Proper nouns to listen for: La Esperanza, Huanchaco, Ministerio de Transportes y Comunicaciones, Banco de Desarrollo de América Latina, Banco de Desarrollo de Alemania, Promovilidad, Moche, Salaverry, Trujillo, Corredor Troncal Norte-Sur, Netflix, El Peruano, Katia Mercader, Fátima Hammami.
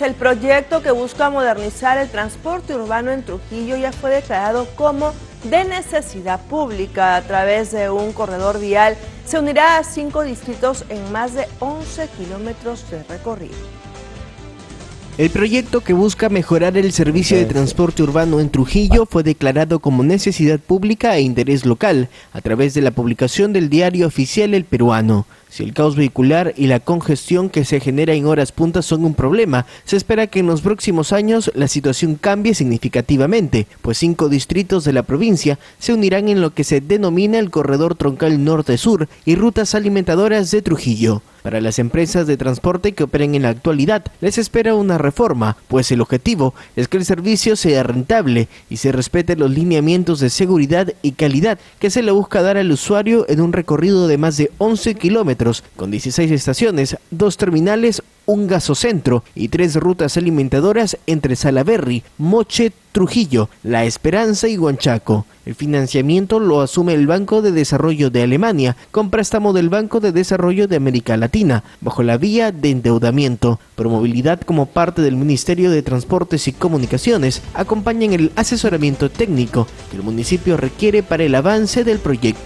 El proyecto que busca modernizar el transporte urbano en Trujillo ya fue declarado como de necesidad pública. A través de un corredor vial se unirá a 5 distritos en más de 11 kilómetros de recorrido. El proyecto que busca mejorar el servicio de transporte urbano en Trujillo fue declarado como necesidad pública e interés local a través de la publicación del diario oficial El Peruano. Si el caos vehicular y la congestión que se genera en horas puntas son un problema, se espera que en los próximos años la situación cambie significativamente, pues 5 distritos de la provincia se unirán en lo que se denomina el Corredor Troncal Norte-Sur y rutas alimentadoras de Trujillo. Para las empresas de transporte que operan en la actualidad, les espera una reforma, pues el objetivo es que el servicio sea rentable y se respeten los lineamientos de seguridad y calidad que se le busca dar al usuario en un recorrido de más de 11 kilómetros, con 16 estaciones, 2 terminales, un gasocentro y 3 rutas alimentadoras entre Salaverry, Moche, Trujillo, La Esperanza y Huanchaco. El financiamiento lo asume el Banco de Desarrollo de Alemania con préstamo del Banco de Desarrollo de América Latina bajo la vía de endeudamiento. Promovilidad, como parte del Ministerio de Transportes y Comunicaciones, acompaña en el asesoramiento técnico que el municipio requiere para el avance del proyecto.